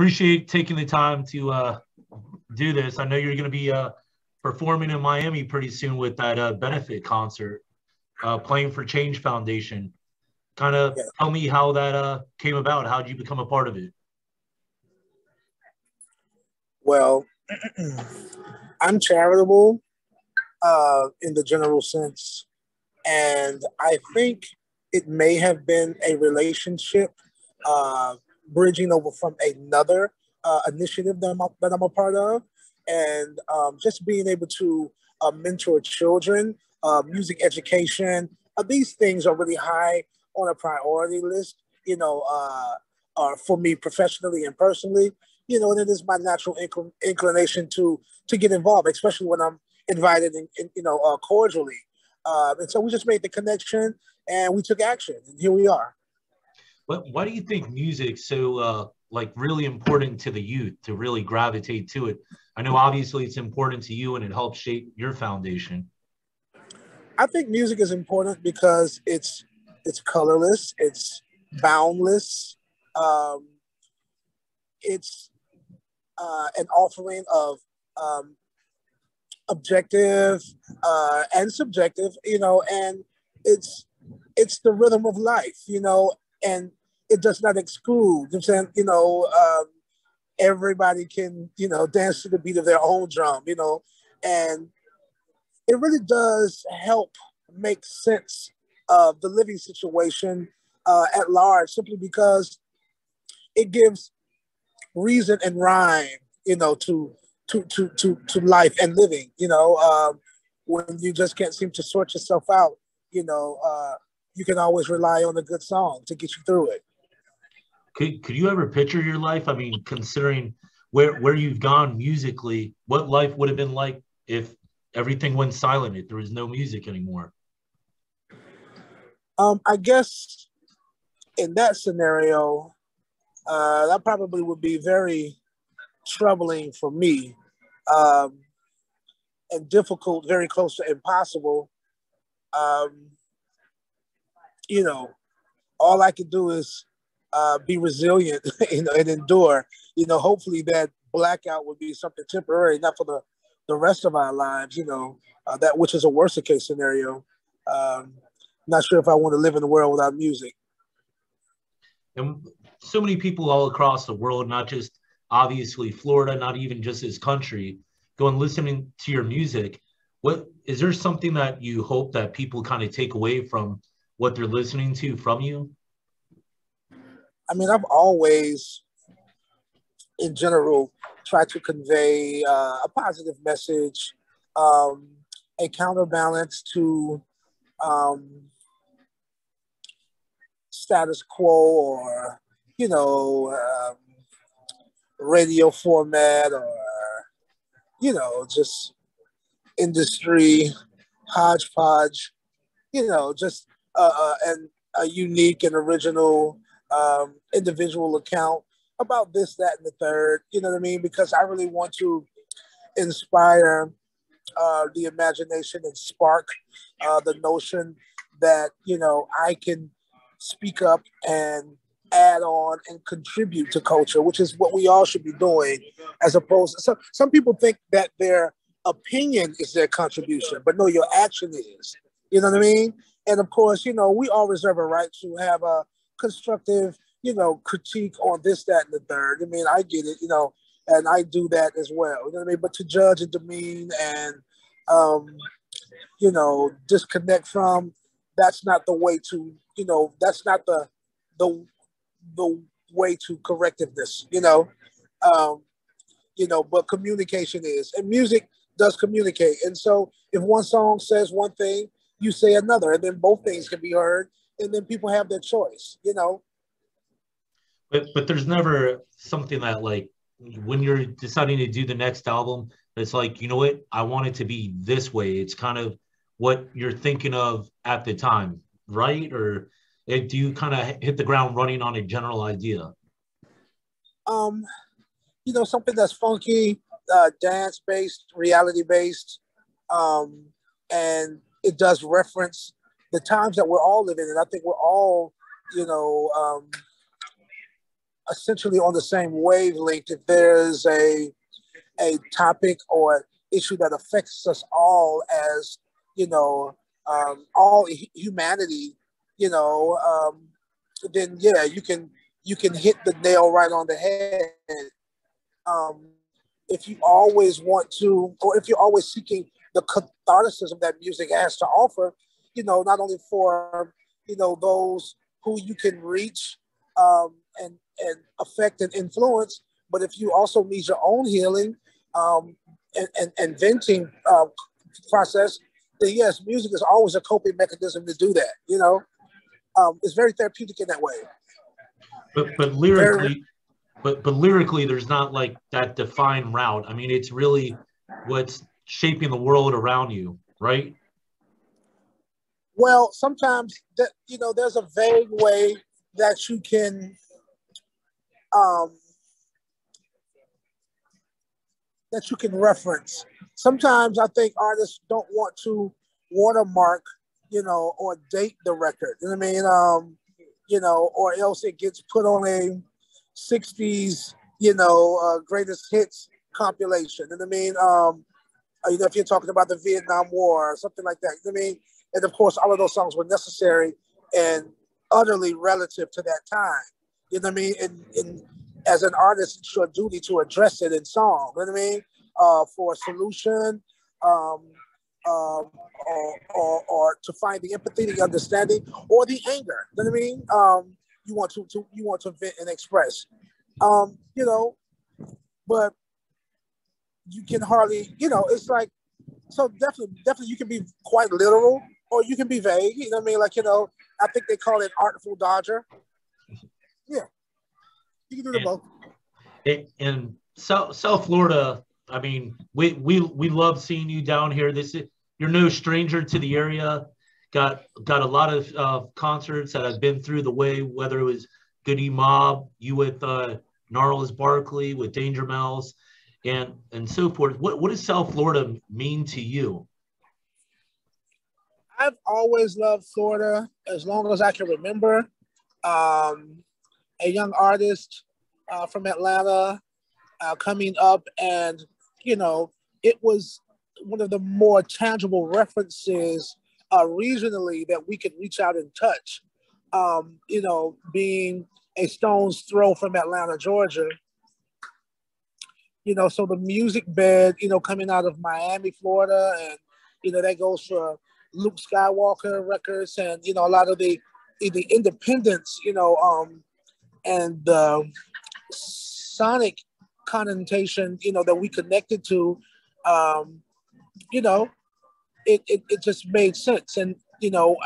appreciate taking the time to do this. I know you're going to be performing in Miami pretty soon with that benefit concert, Playing for Change Foundation. Kind of tell me how that came about. How did you become a part of it? Well, I'm charitable in the general sense. And I think it may have been a relationship bridging over from another initiative that I'm a part of. And just being able to mentor children, music education, these things are really high on a priority list, you know, for me professionally and personally, you know, and it is my natural inclination to get involved, especially when I'm invited in you know, cordially. And so we just made the connection and we took action, and here we are. But why do you think music's so like really important to the youth to really gravitate to it? I know obviously it's important to you and it helps shape your foundation. I think music is important because it's colorless, it's boundless, it's an offering of objective and subjective, you know, and it's the rhythm of life, you know, and it does not exclude, you know, everybody can, you know, dance to the beat of their own drum, you know, and it really does help make sense of the living situation at large, simply because it gives reason and rhyme, you know, to life and living, you know, when you just can't seem to sort yourself out, you know, you can always rely on a good song to get you through it. Could you ever picture your life? I mean, considering where you've gone musically, what life would have been like if everything went silent, if there was no music anymore? I guess in that scenario, that probably would be very troubling for me, and difficult, very close to impossible. You know, all I could do is be resilient, you know, and endure. You know, hopefully that blackout would be something temporary, not for the rest of our lives, you know, that which is a worst case scenario. Not sure if I want to live in the world without music. And so many people all across the world, not just obviously Florida, not even just this country, go and listening to your music. What is there something that you hope that people kind of take away from what they're listening to from you? I mean, I've always, in general, tried to convey a positive message, a counterbalance to status quo or, you know, radio format or, you know, just industry hodgepodge, you know, just and a unique and original individual account about this, that, and the third, you know what I mean? Because I really want to inspire the imagination and spark the notion that, you know, I can speak up and add on and contribute to culture, which is what we all should be doing, as opposed to some people think that their opinion is their contribution, but no, your action is, you know what I mean? And of course, you know, we all reserve a right to have a constructive, you know, critique on this, that, and the third. I mean, I get it, you know, and I do that as well, you know what I mean? But to judge and demean and, you know, disconnect from, that's not the way to, you know, that's not the way to correctiveness, you know, but communication is, and music does communicate. And so if one song says one thing, you say another, and then both things can be heard, and then people have their choice, you know? But there's never something that, like, when you're deciding to do the next album, it's like, you know what, I want it to be this way. It's kind of what you're thinking of at the time, right? Or do you kind of hit the ground running on a general idea? You know, something that's funky, dance-based, reality-based, and it does reference the times that we're all living in. I think we're all, you know, essentially on the same wavelength. If there's a topic or issue that affects us all as, you know, all humanity, you know, then yeah, you can hit the nail right on the head. If you always want to, or if you're always seeking the catharticism that music has to offer, you know, not only for, you know, those who you can reach and affect and influence, but if you also need your own healing and venting process, then yes, music is always a coping mechanism to do that, you know? It's very therapeutic in that way. But lyrically, but lyrically, there's not like that defined route. I mean, it's really what's shaping the world around you, right? Well, sometimes that, you know, there's a vague way that you can reference. Sometimes I think artists don't want to watermark, you know, or date the record. You know what I mean? You know, or else it gets put on a 60s, you know, greatest hits compilation. You know what I mean? You know, if you're talking about the Vietnam War or something like that. You know what I mean? And of course, all of those songs were necessary and utterly relative to that time. You know what I mean? And as an artist, it's your duty to address it in song. You know what I mean? For a solution, or to find the empathy, the understanding, or the anger. You know what I mean? You want to vent and express. You know, but you can hardly, you know, it's like, so definitely you can be quite literal, or you can be vague. You know what I mean? Like, you know, I think they call it artful dodger. Yeah, you can do the both. In South Florida, I mean, we love seeing you down here. You're no stranger to the area. Got a lot of concerts that have been through the way, whether it was Goodie Mob, you with Gnarls Barkley, with Danger Mouse, and so forth. What does South Florida mean to you? I've always loved Florida as long as I can remember. A young artist from Atlanta coming up, and you know, it was one of the more tangible references regionally that we could reach out and touch. You know, being a stone's throw from Atlanta, Georgia. You know, so the music bed, you know, coming out of Miami, Florida, and, you know, that goes for Luke Skywalker records and, you know, a lot of the independence, you know, and the sonic connotation, you know, that we connected to, you know, it just made sense. And, you know,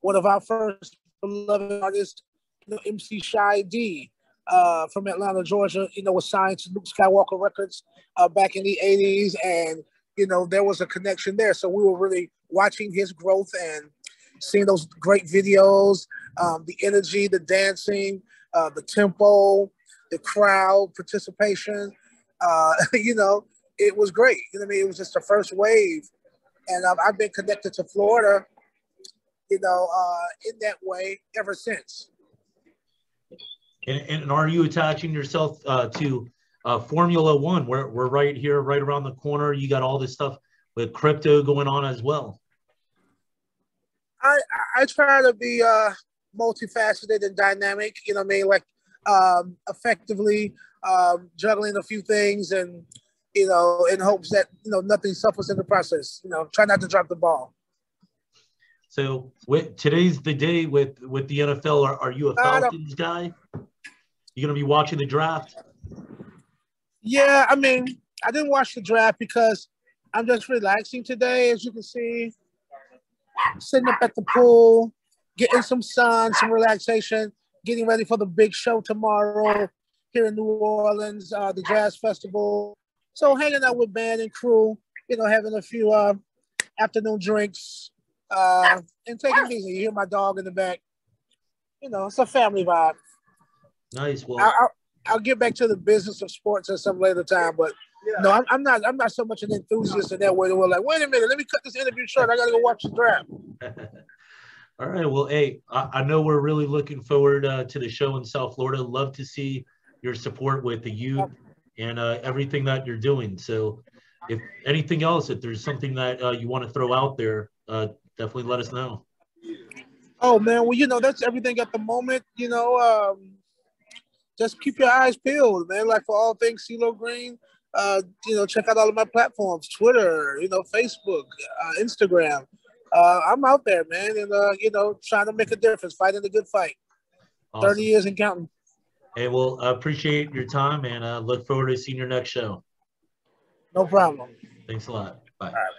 one of our first beloved artists, you know, MC Shy D, from Atlanta, Georgia, you know, was signed to Luke Skywalker Records back in the 80s. And, you know, there was a connection there. So we were really watching his growth and seeing those great videos, the energy, the dancing, the tempo, the crowd participation. You know, it was great. You know what I mean? It was just the first wave. And I've been connected to Florida, you know, in that way ever since. And are you attaching yourself to Formula One? We're right here, right around the corner. You got all this stuff with crypto going on as well. I try to be multifaceted and dynamic, you know what I mean? Like effectively juggling a few things and, you know, in hopes that, you know, nothing suffers in the process. You know, try not to drop the ball. So today's the day with the NFL. Are you a Falcons guy? You're going to be watching the draft? Yeah, I mean, I didn't watch the draft because I'm just relaxing today, as you can see. Sitting up at the pool, getting some sun, some relaxation, getting ready for the big show tomorrow here in New Orleans, the Jazz Festival. So hanging out with band and crew, you know, having a few afternoon drinks and taking it easy. You hear my dog in the back. You know, it's a family vibe. Nice. Well, I'll get back to the business of sports at some later time, but yeah. No, I'm not so much an enthusiast in that way. We're like, wait a minute, let me cut this interview short. I gotta go watch the draft. All right. Well, hey, I know we're really looking forward to the show in South Florida. Love to see your support with the youth and everything that you're doing. So if anything else, if there's something that you want to throw out there, definitely let us know. Oh, man. Well, you know, that's everything at the moment. You know, just keep your eyes peeled, man. Like for all things CeeLo Green, you know, check out all of my platforms, Twitter, you know, Facebook, Instagram. I'm out there, man. And, you know, trying to make a difference, fighting the good fight. Awesome. 30 years and counting. Hey, well, I appreciate your time and look forward to seeing your next show. No problem. Thanks a lot. Bye. All right.